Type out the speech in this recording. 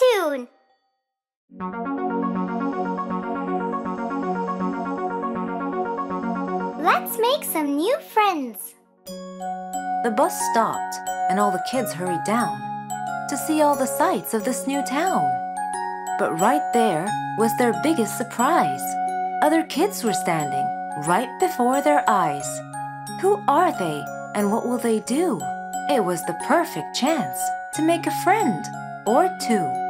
tune. Let's make some new friends. The bus stopped, and all the kids hurried down to see all the sights of this new town. But right there was their biggest surprise. Other kids were standing right before their eyes. Who are they, and what will they do? It was the perfect chance to make a friend or two.